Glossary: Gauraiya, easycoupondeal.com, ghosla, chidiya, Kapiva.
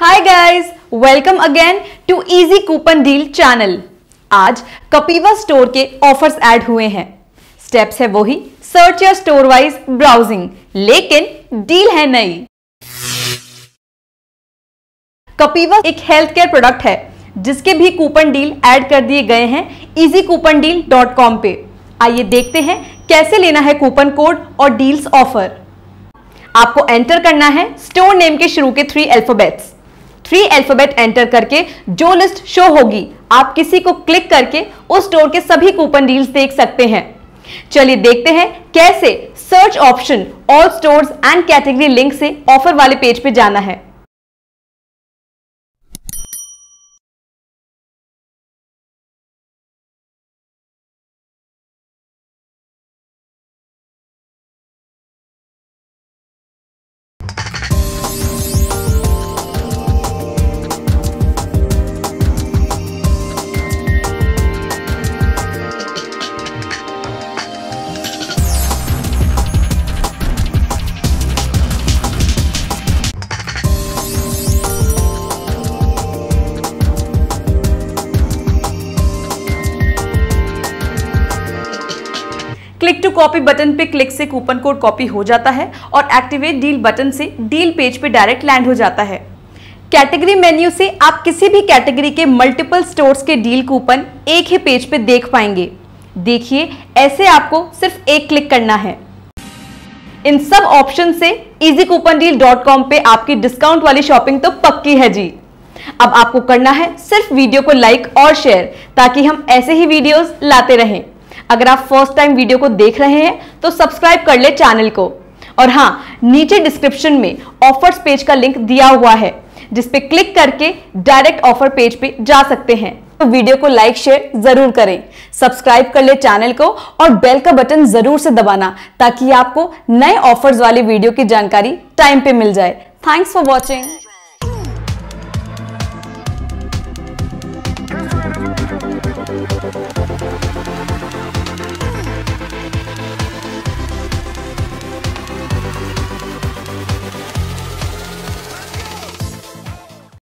Hi guys, welcome again to easy coupon deal channel. आज Kapiva store के offers add हुए हैं। स्टेप्स है वही, सर्च या स्टोर वाइज ब्राउजिंग, लेकिन डील है नई। कपीवा एक हेल्थ केयर प्रोडक्ट है जिसके भी कूपन डील ऐड कर दिए गए हैं easycoupondeal.com पे। आइए देखते हैं कैसे लेना है कूपन कोड और डील्स ऑफर। आपको एंटर करना है स्टोर नेम के शुरू के 3 अल्फाबेट्स। 3 अल्फाबेट एंटर करके जो लिस्ट शो होगी, आप किसी को क्लिक करके उस स्टोर के सभी कूपन डील्स देख सकते हैं। चलिए देखते हैं कैसे। Search option, all stores and category link से ऑफर वाले पेज पे जाना है। क्लिक टू कॉपी बटन पे क्लिक से कूपन कोड कॉपी हो जाता है और एक्टिवेट डील बटन से डील पेज पे डायरेक्ट लैंड हो जाता है। कैटेगरी मेन्यू से आप किसी भी कैटेगरी के मल्टीपल स्टोर्स के डील कूपन एक ही पेज पे देख पाएंगे। देखिए, ऐसे आपको सिर्फ एक क्लिक करना है। इन सब ऑप्शन से easycoupondeal.com पे आपकी डिस्काउंट वाली शॉपिंग तो पक्की है जी। अब आपको करना है सिर्फ वीडियो को लाइक और शेयर, ताकि हम ऐसे ही वीडियोज लाते रहें। अगर आप फर्स्ट टाइम वीडियो को देख रहे हैं तो सब्सक्राइब कर ले चैनल को। और हाँ, नीचे डिस्क्रिप्शन में ऑफर्स पेज का लिंक दिया हुआ है, जिसपे क्लिक करके डायरेक्ट ऑफर पेज पे जा सकते हैं। तो वीडियो को लाइक शेयर जरूर करें, सब्सक्राइब कर ले चैनल को और बेल का बटन जरूर से दबाना, ताकि आपको नए ऑफर्स वाले वीडियो की जानकारी टाइम पे मिल जाए। Thanks for watching.